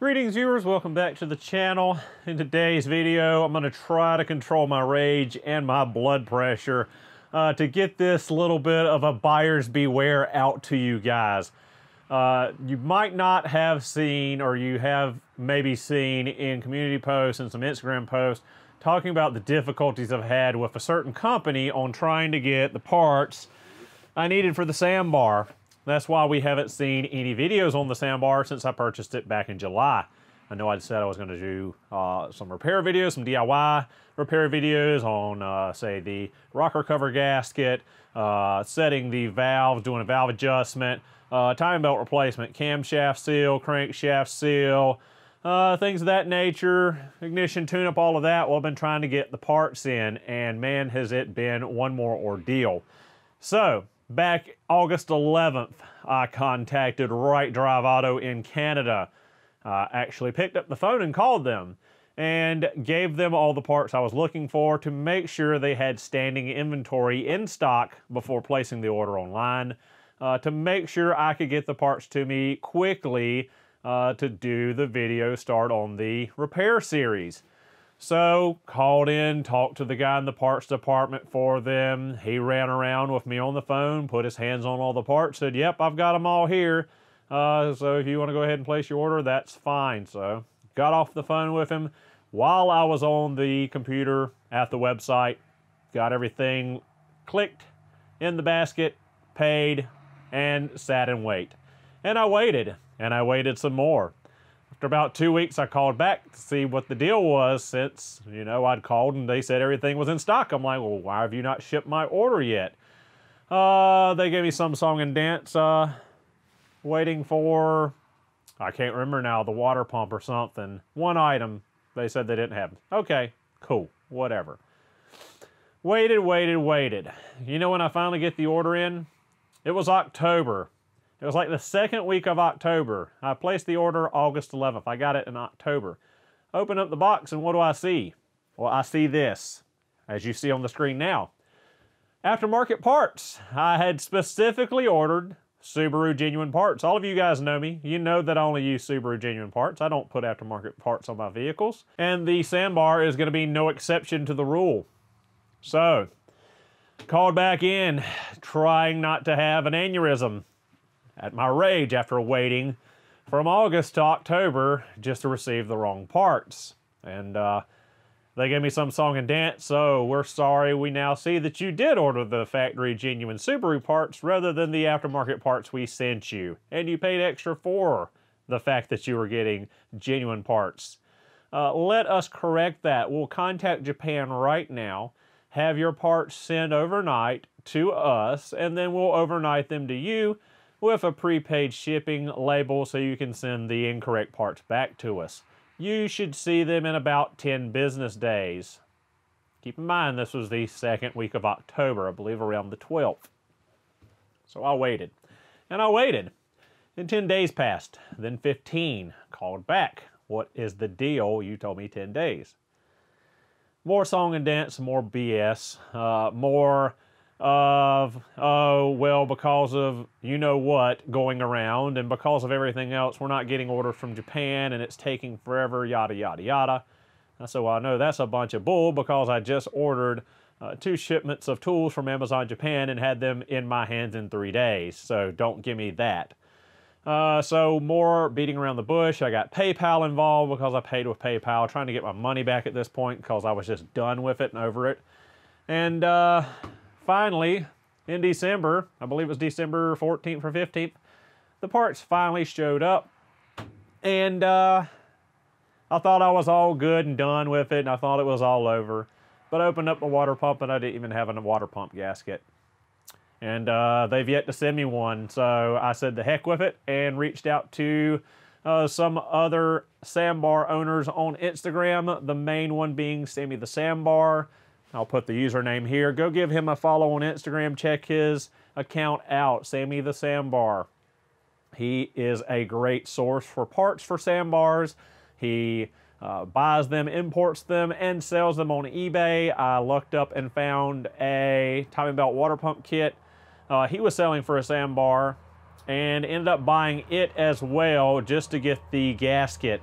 Greetings viewers, welcome back to the channel. In today's video, I'm gonna try to control my rage and my blood pressure to get this little bit of a buyer's beware out to you guys. You might not have seen, or you have maybe seen in community posts and some Instagram posts, talking about the difficulties I've had with a certain company on trying to get the parts I needed for the Sambar. That's why we haven't seen any videos on the Sambar since I purchased it back in July. I know I said I was going to do some repair videos, some DIY repair videos on, say, the rocker cover gasket, setting the valve, doing a valve adjustment, timing belt replacement, camshaft seal, crankshaft seal, things of that nature, ignition tune-up, all of that. Well, I've been trying to get the parts in, and man, has it been one more ordeal. So, back August 11th, I contacted Right Drive Auto in Canada. I actually picked up the phone and called them and gave them all the parts I was looking for to make sure they had standing inventory in stock before placing the order online, to make sure I could get the parts to me quickly to do the video start on the repair series. So, called in, talked to the guy in the parts department for them. He ran around with me on the phone, put his hands on all the parts, said, yep, I've got them all here. So if you want to go ahead and place your order, that's fine. So, got off the phone with him while I was on the computer at the website, got everything clicked in the basket, paid, and sat and wait. And I waited some more. After about 2 weeks, I called back to see what the deal was, since, you know, I'd called and they said everything was in stock. I'm like, well, why have you not shipped my order yet? They gave me some song and dance, waiting for, I can't remember now, the water pump or something. One item they said they didn't have. Okay, cool, whatever. Waited. You know when I finally get the order in? It was October. It was like the second week of October. I placed the order August 11th. I got it in October. Open up the box and what do I see? Well, I see this, as you see on the screen now. Aftermarket parts. I had specifically ordered Subaru genuine parts. All of you guys know me. You know that I only use Subaru genuine parts. I don't put aftermarket parts on my vehicles. And the Sambar is going to be no exception to the rule. So, called back in, trying not to have an aneurysm at my rage after waiting from August to October just to receive the wrong parts. And they gave me some song and dance, so we're sorry, we now see that you did order the factory genuine Subaru parts rather than the aftermarket parts we sent you. And you paid extra for the fact that you were getting genuine parts. Let us correct that. We'll contact Japan right now, have your parts sent overnight to us, and then we'll overnight them to you with a prepaid shipping label so you can send the incorrect parts back to us. You should see them in about 10 business days. Keep in mind, this was the second week of October, I believe around the 12th. So I waited, and I waited. And 10 days passed, then 15, called back. What is the deal? You told me 10 days. More song and dance, more BS, more of, oh, well, because of you know what going around and because of everything else, we're not getting orders from Japan and it's taking forever, yada, yada, yada. So I know that's a bunch of bull because I just ordered 2 shipments of tools from Amazon Japan and had them in my hands in 3 days. So don't give me that. So more beating around the bush. I got PayPal involved because I paid with PayPal, trying to get my money back at this point because I was just done with it and over it. And, finally, in December, I believe it was December 14th or 15th, the parts finally showed up. And I thought I was all good and done with it, and I thought it was all over. But I opened up the water pump, and I didn't even have a water pump gasket. And they've yet to send me one, so I said the heck with it and reached out to some other Sambar owners on Instagram, the main one being SammieTheSambar. I'll put the username here. Go give him a follow on Instagram. Check his account out, SammieTheSambar. He is a great source for parts for Sambars. He buys them, imports them, and sells them on eBay. I looked up and found a timing belt water pump kit he was selling for a Sambar, and ended up buying it as well just to get the gasket.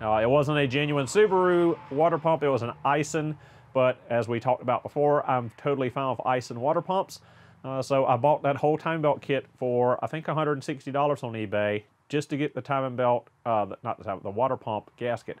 It wasn't a genuine Subaru water pump, it was an Eisen, but as we talked about before, I'm totally fine with Eisen water pumps. So I bought that whole timing belt kit for I think $160 on eBay just to get the timing belt, the water pump gasket.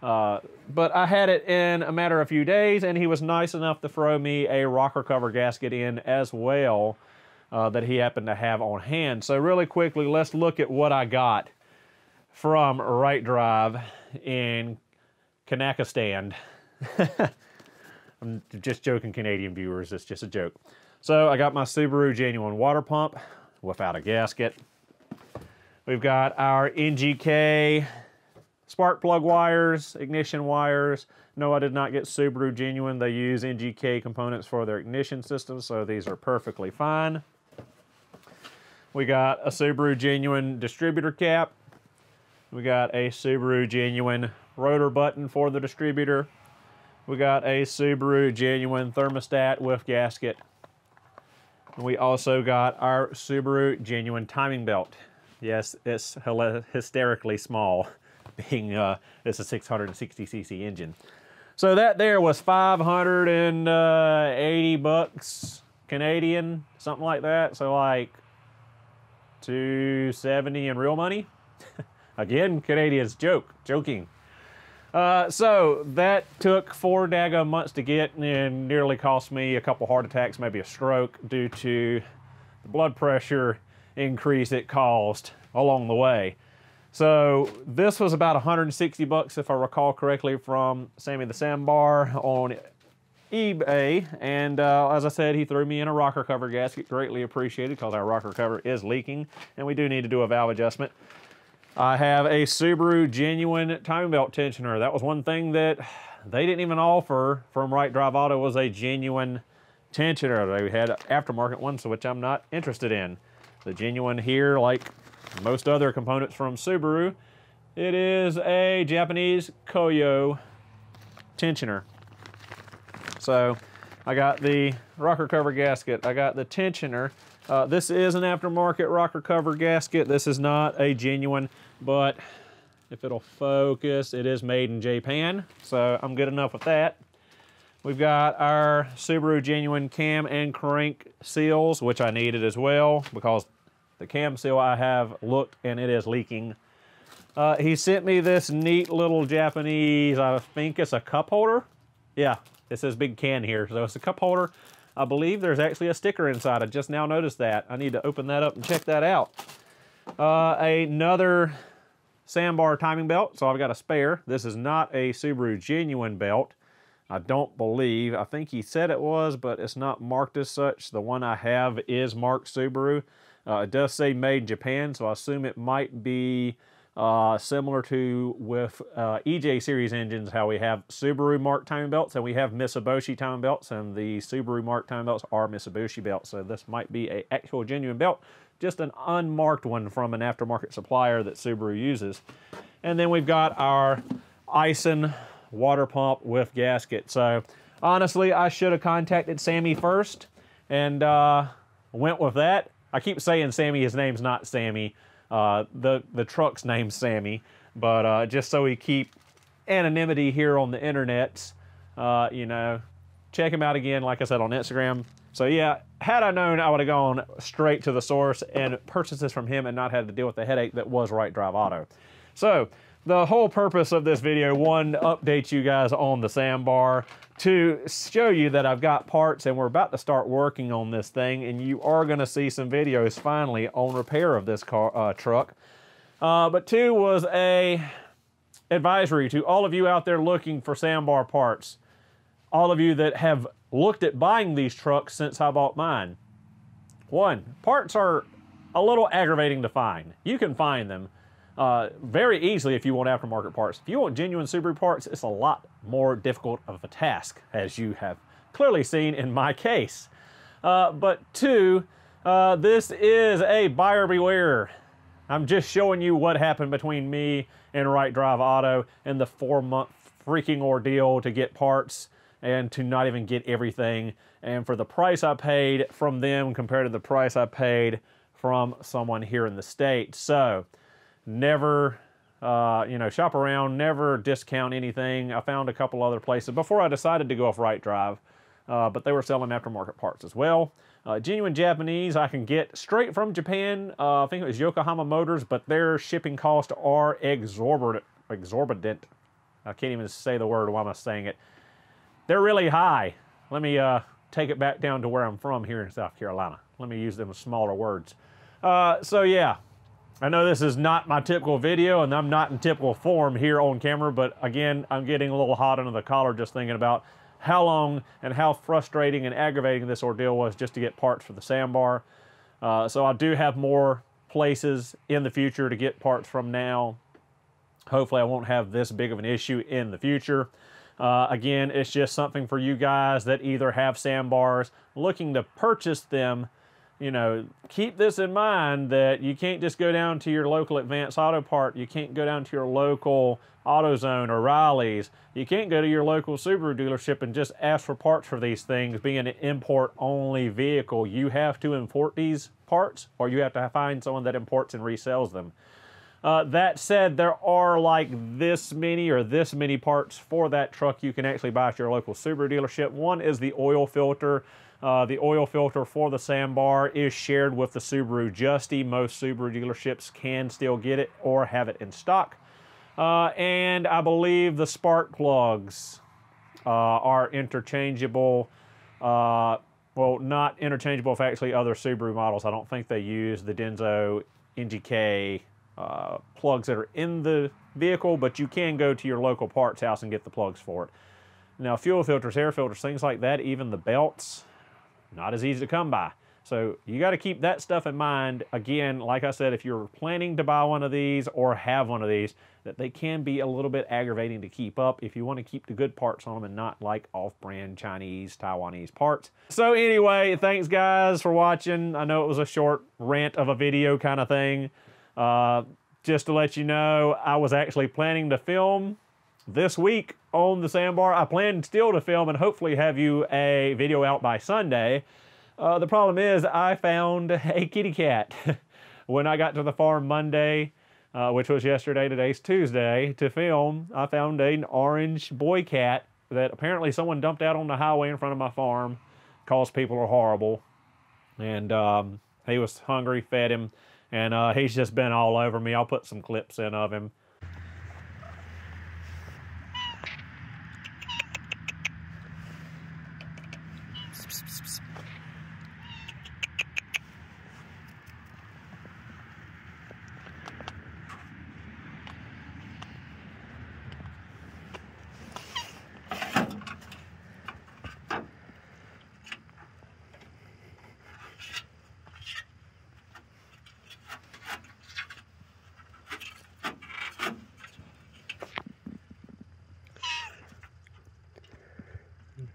But I had it in a matter of a few days, and he was nice enough to throw me a rocker cover gasket in as well that he happened to have on hand. So really quickly, let's look at what I got from Right Drive in Kanakistan. I'm just joking, Canadian viewers, it's just a joke. So I got my Subaru genuine water pump without a gasket. We've got our NGK spark plug wires, ignition wires. No, I did not get Subaru genuine. They use NGK components for their ignition systems, so these are perfectly fine. We got a Subaru genuine distributor cap. We got a Subaru genuine rotor button for the distributor. We got a Subaru genuine thermostat with gasket. And we also got our Subaru genuine timing belt. Yes, it's hysterically small, being it's a 660cc engine. So that there was 580 bucks Canadian, something like that. So like 270 in real money. Again, Canadians joking. So that took 4 daggone months to get and nearly cost me a couple heart attacks, maybe a stroke, due to the blood pressure increase it caused along the way. So this was about 160 bucks, if I recall correctly, from SammieTheSambar on eBay. And as I said, he threw me in a rocker cover gasket, greatly appreciated, because our rocker cover is leaking and we do need to do a valve adjustment. I have a Subaru genuine timing belt tensioner. That was one thing that they didn't even offer from Right Drive Auto, was a genuine tensioner. They had aftermarket ones, which I'm not interested in. The genuine here, like most other components from Subaru, it is a Japanese Koyo tensioner. So I got the rocker cover gasket, I got the tensioner. This is an aftermarket rocker cover gasket. This is not a genuine, but if it'll focus, it is made in Japan, so I'm good enough with that. We've got our Subaru genuine cam and crank seals, which I needed as well, because the cam seal I have looked and it is leaking. He sent me this neat little Japanese, I think it's a cup holder. Yeah, it says big can here, so it's a cup holder. I believe there's actually a sticker inside. I just now noticed that. I need to open that up and check that out. Another Sambar timing belt, so I've got a spare. This is not a Subaru genuine belt, I don't believe. I think he said it was, but it's not marked as such. The one I have is marked Subaru. It does say made in Japan, so I assume it might be similar to with EJ series engines, how we have Subaru marked timing belts and we have Mitsubishi timing belts, and the Subaru marked timing belts are Mitsubishi belts. So this might be an actual genuine belt, just an unmarked one from an aftermarket supplier that Subaru uses. And then we've got our Eisen water pump with gasket. So honestly, I should have contacted Sammy first and went with that. I keep saying Sammy, his name's not Sammy. The truck's named Sammy, but just so we keep anonymity here on the internet, you know, check him out again, like I said, on Instagram. So yeah, had I known, I would have gone straight to the source and purchased this from him and not had to deal with the headache that was Right Drive Auto. So the whole purpose of this video, one, to update you guys on the Sambar, to show you that I've got parts and we're about to start working on this thing, and you are going to see some videos finally on repair of this car, truck. But two was a advisory to all of you out there looking for Sambar parts, all of you that have looked at buying these trucks since I bought mine. One, parts are a little aggravating to find. You can find them very easily if you want aftermarket parts. If you want genuine Subaru parts, it's a lot more difficult of a task, as you have clearly seen in my case. But two, this is a buyer beware. I'm just showing you what happened between me and Right Drive Auto and the 4-month freaking ordeal to get parts and to not even get everything. And for the price I paid from them compared to the price I paid from someone here in the state. So never, you know, shop around, never discount anything. I found a couple other places before I decided to go off Right Drive, but they were selling aftermarket parts as well. Genuine Japanese, I can get straight from Japan. I think it was Yokohama Motors, but their shipping costs are exorbitant. I can't even say the word, why am I saying it? They're really high. Let me take it back down to where I'm from here in South Carolina. Let me use them with smaller words. So yeah, I know this is not my typical video and I'm not in typical form here on camera, but again, I'm getting a little hot under the collar just thinking about how long and how frustrating and aggravating this ordeal was just to get parts for the Sambar. So I do have more places in the future to get parts from now. Hopefully I won't have this big of an issue in the future. Again, it's just something for you guys that either have Sambars, looking to purchase them. You know, keep this in mind that you can't just go down to your local Advanced Auto Part. You can't go down to your local AutoZone or Riley's. You can't go to your local Subaru dealership and just ask for parts for these things. Being an import-only vehicle, you have to import these parts or you have to find someone that imports and resells them. That said, there are like this many or this many parts for that truck you can actually buy at your local Subaru dealership. One is the oil filter. The oil filter for the Sambar is shared with the Subaru Justy. Most Subaru dealerships can still get it or have it in stock. And I believe the spark plugs are interchangeable. Well, not interchangeable with actually other Subaru models. I don't think they use the Denso NGK plugs that are in the vehicle, but you can go to your local parts house and get the plugs for it. Now, fuel filters, air filters, things like that, even the belts, not as easy to come by. So you got to keep that stuff in mind. Again, like I said, if you're planning to buy one of these or have one of these, that they can be a little bit aggravating to keep up if you want to keep the good parts on them and not like off-brand Chinese, Taiwanese parts. So anyway, thanks guys for watching. I know it was a short rant of a video kind of thing. Just to let you know, I was actually planning to film this week on the Sambar. I plan still to film and hopefully have you a video out by Sunday. The problem is I found a kitty cat when I got to the farm Monday, which was yesterday, today's Tuesday, to film. I found an orange boy cat that apparently someone dumped out on the highway in front of my farm, because people are horrible. And he was hungry, fed him, and he's just been all over me. I'll put some clips in of him.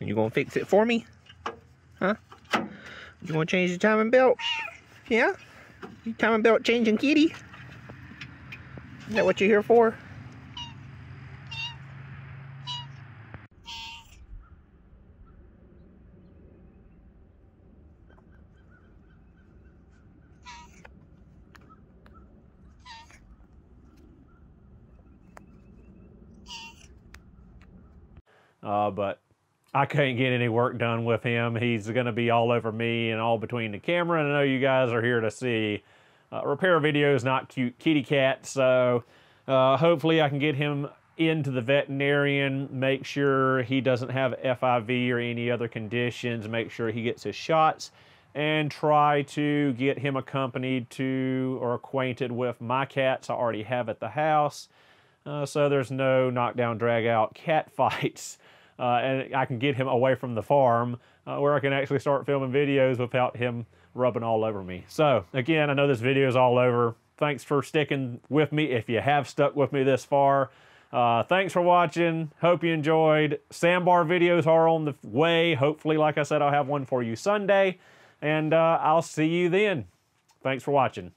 You gonna fix it for me? Huh? You gonna change the timing belt? Yeah? You timing belt changing kitty? Is that what you're here for? But I couldn't get any work done with him. He's gonna be all over me and all between the camera, and I know you guys are here to see repair videos, not cute kitty cats. So hopefully I can get him into the veterinarian, make sure he doesn't have FIV or any other conditions, make sure he gets his shots, and try to get him accompanied to or acquainted with my cats I already have at the house. So there's no knockdown, drag out cat fights. And I can get him away from the farm where I can actually start filming videos without him rubbing all over me. So again, I know this video is all over. Thanks for sticking with me if you have stuck with me this far. Thanks for watching. Hope you enjoyed. Sambar videos are on the way. Hopefully, like I said, I'll have one for you Sunday, and I'll see you then. Thanks for watching.